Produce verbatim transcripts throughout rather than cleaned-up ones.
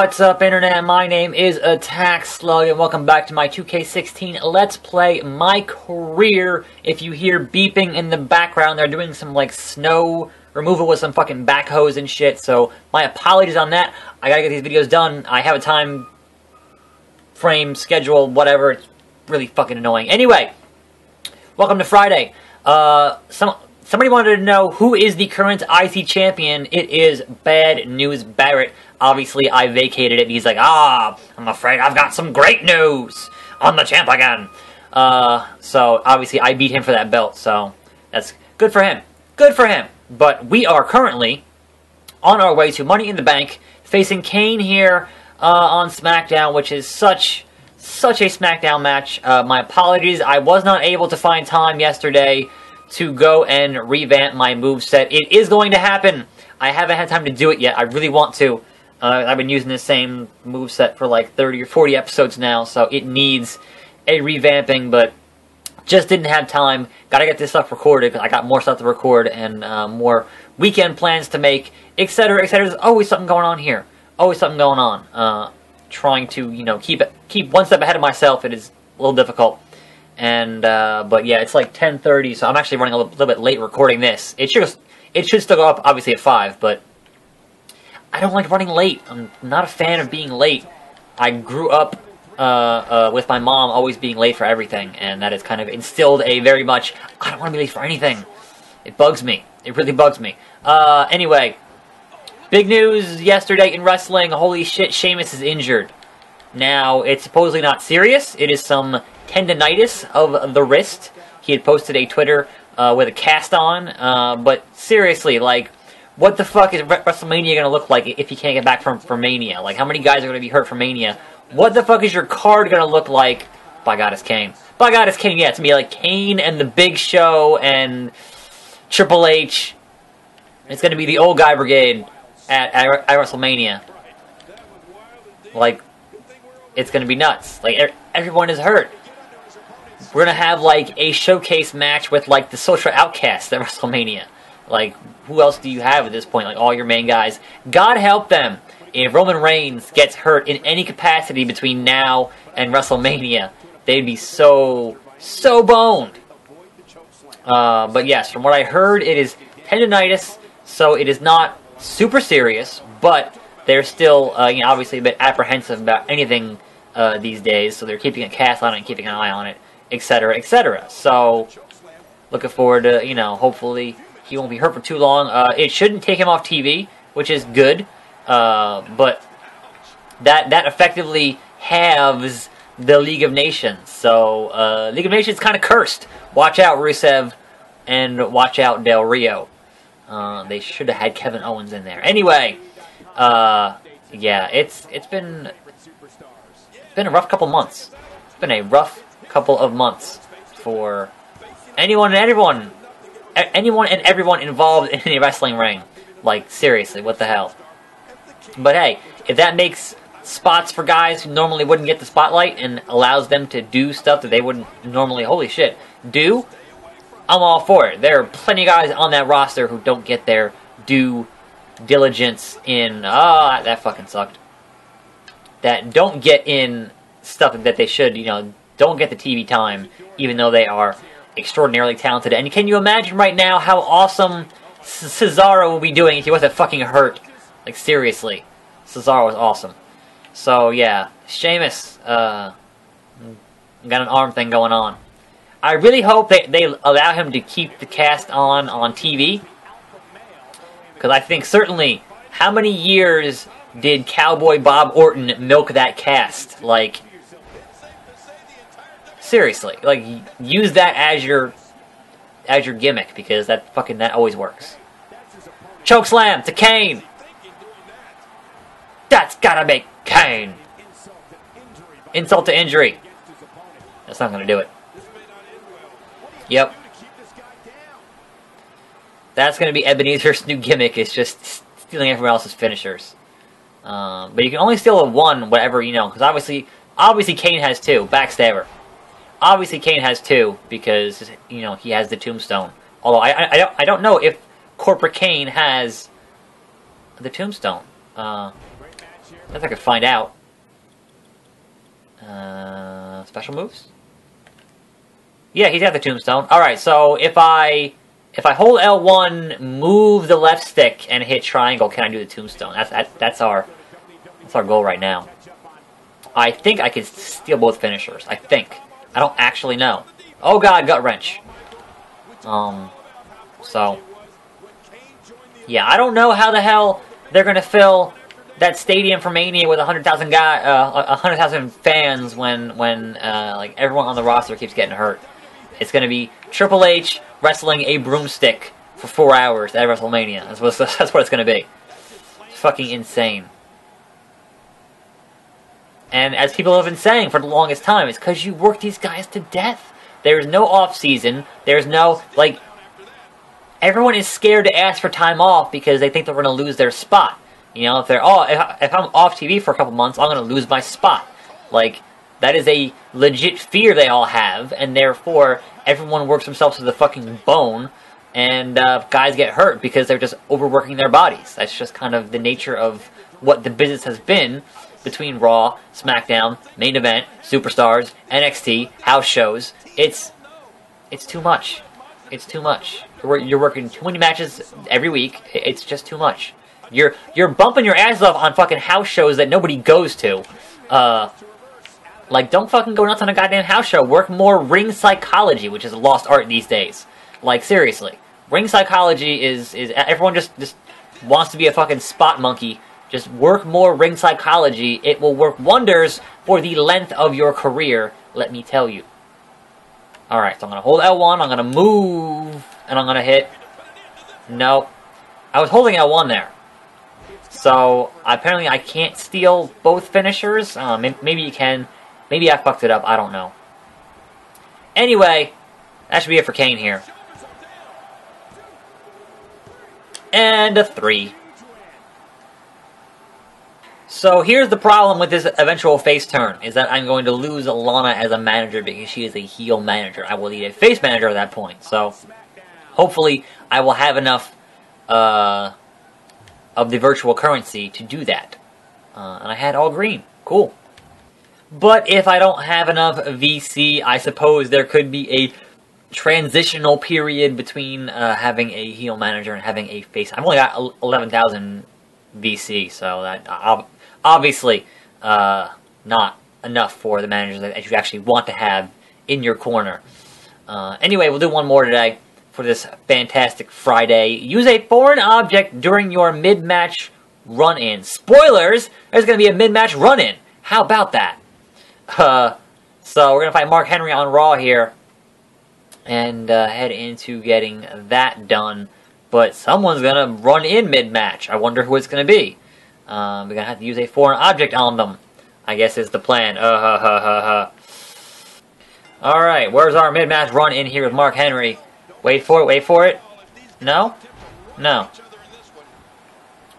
What's up, Internet? My name is Attack Slug, and welcome back to my two K sixteen Let's Play My Career. If you hear beeping in the background, they're doing some, like, snow removal with some fucking backhoes and shit, so my apologies on that. I gotta get these videos done. I have a time frame, schedule, whatever. It's really fucking annoying. Anyway, welcome to Friday. Uh, some... Somebody wanted to know who is the current I C champion. It is Bad News Barrett. Obviously, I vacated it, and he's like, ah, I'm afraid I've got some great news. I'm the champ again. Uh, so, obviously, I beat him for that belt, so that's good for him. Good for him. But we are currently on our way to Money in the Bank, facing Kane here uh, on SmackDown, which is such, such a SmackDown match. Uh, my apologies. I was not able to find time yesterday to go and revamp my moveset. It is going to happen! I haven't had time to do it yet. I really want to. Uh, I've been using the same moveset for like thirty or forty episodes now, so it needs a revamping, but just didn't have time. Gotta get this stuff recorded, because I got more stuff to record and uh, more weekend plans to make, et cetera, et cetera. There's always something going on here. Always something going on. Uh, trying to, you know, keep it, keep one step ahead of myself. It is a little difficult. And, uh, but yeah, it's like ten thirty, so I'm actually running a little, little bit late recording this. It should, it should still go up, obviously, at five, but I don't like running late. I'm not a fan of being late. I grew up, uh, uh, with my mom always being late for everything, and that has kind of instilled a very much, I don't want to be late for anything. It bugs me. It really bugs me. Uh, anyway, big news yesterday in wrestling. Holy shit, Sheamus is injured. Now, it's supposedly not serious. It is some tendinitis of the wrist. He had posted a Twitter uh, with a cast on, uh, but seriously, like, what the fuck is WrestleMania going to look like if he can't get back from, from Mania? Like, how many guys are going to be hurt from Mania? What the fuck is your card going to look like? By God, it's Kane. By God, it's Kane, yeah. It's going to be like Kane and the Big Show and Triple H. It's going to be the old guy brigade at, at, at WrestleMania. Like, it's going to be nuts. Like, er everyone is hurt. We're going to have, like, a showcase match with, like, the social outcasts at WrestleMania. Like, who else do you have at this point? Like, all your main guys. God help them if Roman Reigns gets hurt in any capacity between now and WrestleMania. They'd be so, so boned. Uh, but yes, from what I heard, it is tendonitis, so it is not super serious, but they're still, uh, you know, obviously a bit apprehensive about anything uh, these days, so they're keeping a cast on it and keeping an eye on it, etc, et cetera. So, looking forward to, you know, hopefully he won't be hurt for too long. Uh, it shouldn't take him off T V, which is good, uh, but that that effectively halves the League of Nations. So, uh, League of Nations is kind of cursed. Watch out, Rusev, and watch out, Del Rio. Uh, they should have had Kevin Owens in there. Anyway, uh, yeah, it's it's been, it's been a rough couple months. It's been a rough couple of months for anyone and everyone, anyone and everyone involved in the wrestling ring. Like, seriously, what the hell? But hey, if that makes spots for guys who normally wouldn't get the spotlight and allows them to do stuff that they wouldn't normally, holy shit, do, I'm all for it. There are plenty of guys on that roster who don't get their due diligence in, ah, that fucking sucked, that don't get in stuff that they should, you know, don't get the T V time, even though they are extraordinarily talented. And can you imagine right now how awesome Cesaro would be doing if he wasn't fucking hurt? Like, seriously. Cesaro was awesome. So, yeah. Sheamus, uh, got an arm thing going on. I really hope they, they allow him to keep the cast on on T V. Because I think, certainly, how many years did Cowboy Bob Orton milk that cast? Like, seriously, like, use that as your, as your gimmick, because that fucking, that always works. Choke slam to Kane. That's gotta make Kane. Insult to injury. That's not gonna do it. Yep. That's gonna be Ebenezer's new gimmick. It's just stealing everyone else's finishers. Um, but you can only steal a one, whatever, you know, because obviously, obviously Kane has two. Backstabber. Obviously, Kane has two because, you know, he has the tombstone. Although I, I, I don't I don't know if Corporate Kane has the tombstone. Uh, I guess I could find out. Uh, special moves? Yeah, he's got the tombstone. Alright, so if I if I hold L one, move the left stick, and hit triangle, can I do the tombstone? That's that, that's our that's our goal right now. I think I can steal both finishers. I think. I don't actually know. Oh god, gut wrench. Um, so. Yeah, I don't know how the hell they're gonna fill that stadium for Mania with a hundred thousand guy, uh, a hundred thousand fans when when uh, like everyone on the roster keeps getting hurt. It's gonna be Triple H wrestling a broomstick for four hours at WrestleMania. That's what that's what it's gonna be. It's fucking insane. And as people have been saying for the longest time, it's because you work these guys to death. There's no off season. There's no like. Everyone is scared to ask for time off because they think they're going to lose their spot. You know, if they're oh, if, I, if I'm off T V for a couple months, I'm going to lose my spot. Like, that is a legit fear they all have, and therefore, everyone works themselves to the fucking bone, and uh, guys get hurt because they're just overworking their bodies. That's just kind of the nature of what the business has been between Raw, SmackDown, Main Event, Superstars, N X T, house shows. It's, it's too much. It's too much. You're working too many matches every week. It's just too much. You're you're bumping your ass off on fucking house shows that nobody goes to. Uh, like, don't fucking go nuts on a goddamn house show. Work more ring psychology, which is a lost art these days. Like, seriously. Ring psychology is... is everyone just, just wants to be a fucking spot monkey. Just work more ring psychology. It will work wonders for the length of your career, let me tell you. Alright, so I'm going to hold L one, I'm going to move, and I'm going to hit... No. I was holding L one there. So, apparently I can't steal both finishers. Uh, maybe you can. Maybe I fucked it up, I don't know. Anyway, that should be it for Kane here. And a three. So here's the problem with this eventual face turn, is that I'm going to lose Lana as a manager because she is a heel manager. I will need a face manager at that point, so hopefully I will have enough uh, of the virtual currency to do that. Uh, and I had all green. Cool. But if I don't have enough V C, I suppose there could be a transitional period between uh, having a heel manager and having a face. I've only got eleven thousand V C, so that... I'll, Obviously, uh, not enough for the managers that you actually want to have in your corner. Uh, anyway, we'll do one more today for this fantastic Friday. Use a foreign object during your mid-match run-in. Spoilers! There's going to be a mid-match run-in. How about that? Uh, so we're going to fight Mark Henry on Raw here. And uh, head into getting that done. But someone's going to run in mid-match. I wonder who it's going to be. Um, we're going to have to use a foreign object on them, I guess is the plan. Uh, ha, ha, ha, ha. Alright, where's our mid-match run in here with Mark Henry? Wait for it, wait for it. No? No.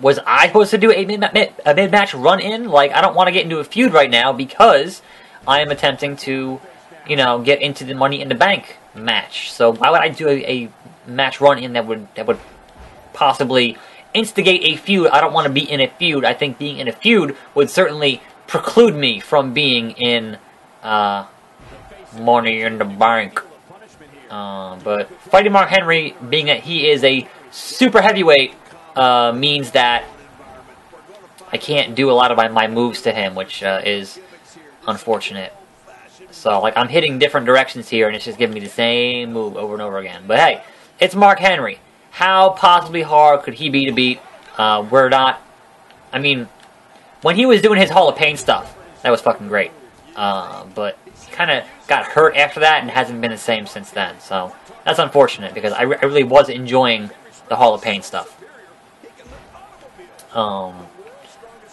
Was I supposed to do a mid-match run in? Like, I don't want to get into a feud right now because I am attempting to, you know, get into the Money in the Bank match. So why would I do a, a match run in that would that would possibly... instigate a feud? I don't want to be in a feud. I think being in a feud would certainly preclude me from being in uh, Money in the Bank. Uh, but fighting Mark Henry, being that he is a super heavyweight, uh, means that I can't do a lot of my, my moves to him, which uh, is unfortunate. So, like, I'm hitting different directions here, and it's just giving me the same move over and over again. But hey, it's Mark Henry. How possibly hard could he be to beat? Uh, we're not... I mean, when he was doing his Hall of Pain stuff, that was fucking great. Uh, but he kind of got hurt after that and hasn't been the same since then. So that's unfortunate because I, re I really was enjoying the Hall of Pain stuff. Um,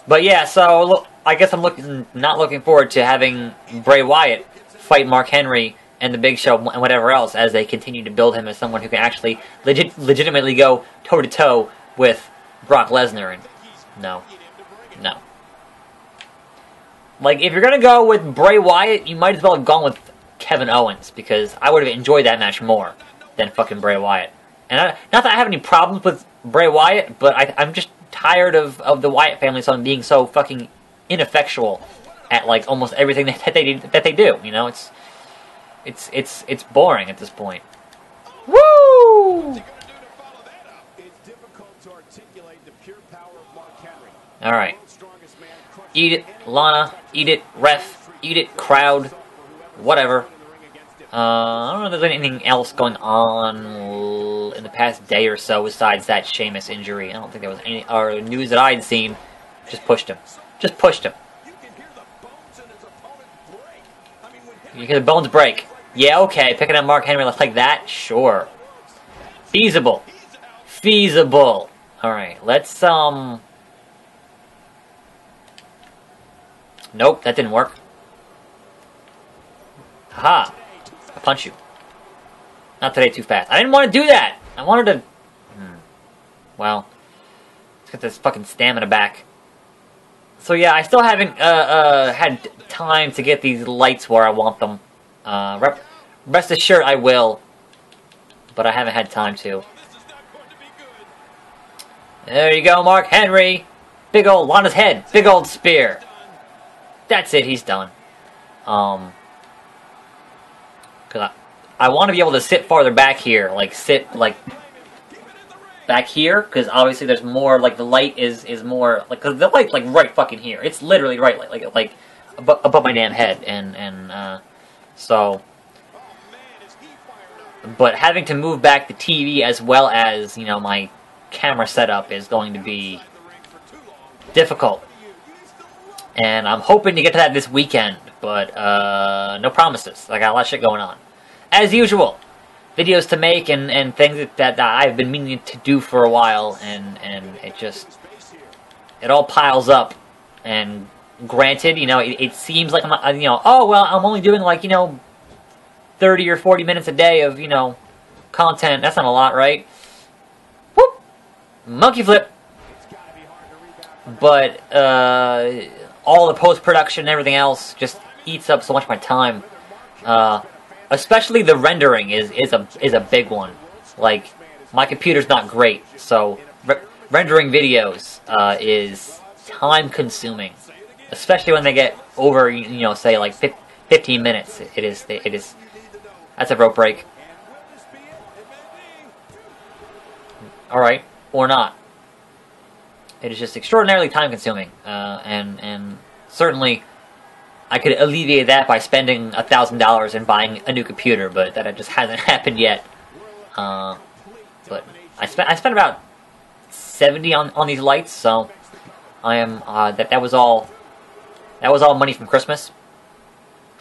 but yeah, so look, I guess I'm looking not looking forward to having Bray Wyatt fight Mark Henry and the Big Show and whatever else as they continue to build him as someone who can actually legit, legitimately go toe-to-toe with Brock Lesnar. And no. No. Like, if you're going to go with Bray Wyatt, you might as well have gone with Kevin Owens, because I would have enjoyed that match more than fucking Bray Wyatt. And I, not that I have any problems with Bray Wyatt, but I, I'm just tired of, of the Wyatt family son being so fucking ineffectual at like almost everything that they that they do. You know, it's it's it's it's boring at this point. Woo! It's difficult to articulate the pure power of Mark Henry. All right, eat it, Lana. Eat it, ref. Eat it, crowd. Whatever. Uh, I don't know if there's anything else going on in the past day or so besides that Sheamus injury. I don't think there was any or news that I'd seen. Just pushed him. Just pushed him. You hear the bones break. Yeah, okay. Picking up Mark Henry like that? Sure. Feasible. Feasible. Alright, let's, um... Nope, that didn't work. Haha. I punch you. Not today, too fast. I didn't want to do that! I wanted to... Hmm. Well. Let's get this fucking stamina back. So yeah, I still haven't, uh, uh, had time to get these lights where I want them. Uh, rep rest assured I will. But I haven't had time to. There you go, Mark Henry! Big old Lana's head! Big old spear! That's it, he's done. Um... Cause I, I want to be able to sit farther back here, like sit like back here, because obviously there's more. Like the light is is more like cause the light like right fucking here. It's literally right like like like above, above my damn head, and and uh, so. But having to move back the T V as well as you know my camera setup is going to be difficult, and I'm hoping to get to that this weekend. But, uh, no promises. I got a lot of shit going on. As usual, videos to make and, and things that, that I've been meaning to do for a while, and, and it just, it all piles up. And granted, you know, it, it seems like I'm not, you know, oh, well, I'm only doing like, you know, thirty or forty minutes a day of, you know, content. That's not a lot, right? Whoop! Monkey flip! But, uh, all the post-production and everything else just eats up so much of my time. Uh, especially the rendering is, is a is a big one. Like, my computer's not great, so re rendering videos uh, is time-consuming. Especially when they get over, you know, say like fifteen minutes. It is, it is. That's a rope break. All right, or not. It is just extraordinarily time-consuming, uh, and and certainly I could alleviate that by spending a thousand dollars and buying a new computer, but that just hasn't happened yet. Uh, but I spent I spent about seventy on on these lights, so I am uh, that that was all that was all money from Christmas.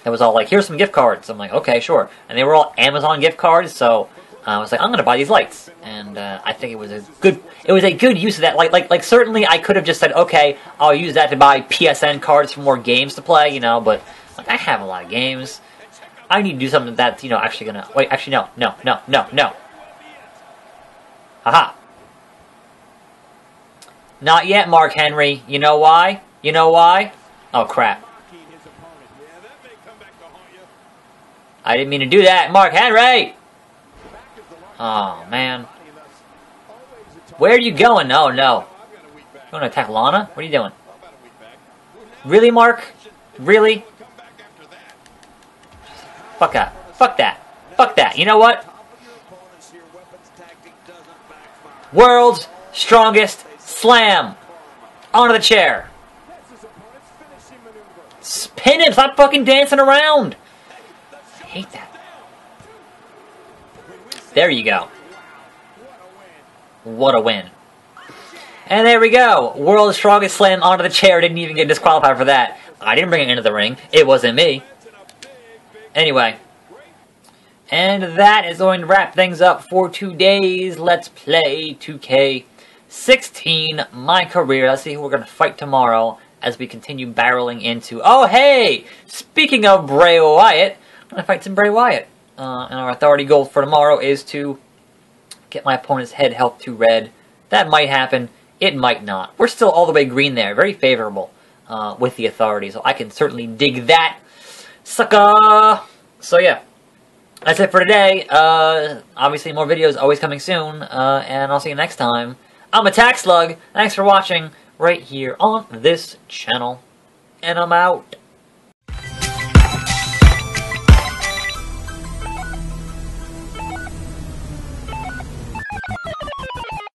That was all like here's some gift cards. I'm like okay, sure, and they were all Amazon gift cards, so. Uh, I was like, I'm gonna buy these lights, and uh, I think it was a good, it was a good use of that. Like, like, like, certainly, I could have just said, okay, I'll use that to buy P S N cards for more games to play, you know. But like, I have a lot of games. I need to do something that's, you know, actually gonna. Wait, actually, no, no, no, no, no. Haha. Not yet, Mark Henry. You know why? You know why? Oh crap! I didn't mean to do that, Mark Henry. Oh man. Where are you going? Oh no. You wanna attack Lana? What are you doing? Really, Mark? Really? Fuck that. Fuck that. Fuck that. You know what? World's strongest slam! Onto the chair. Spin him, stop fucking dancing around! I hate that. There you go. What a win. And there we go. World's strongest slam onto the chair. Didn't even get disqualified for that. I didn't bring it into the ring. It wasn't me. Anyway. And that is going to wrap things up for today's Let's Play two K sixteen. My career. Let's see who we're going to fight tomorrow as we continue barreling into... Oh, hey! Speaking of Bray Wyatt, I'm going to fight some Bray Wyatt. Uh, and our authority goal for tomorrow is to get my opponent's head health to red. That might happen. It might not. We're still all the way green there. Very favorable uh, with the authority. So I can certainly dig that. Sucka! So yeah. That's it for today. Uh, obviously more videos always coming soon. Uh, and I'll see you next time. I'm Attack Slug. Thanks for watching right here on this channel. And I'm out.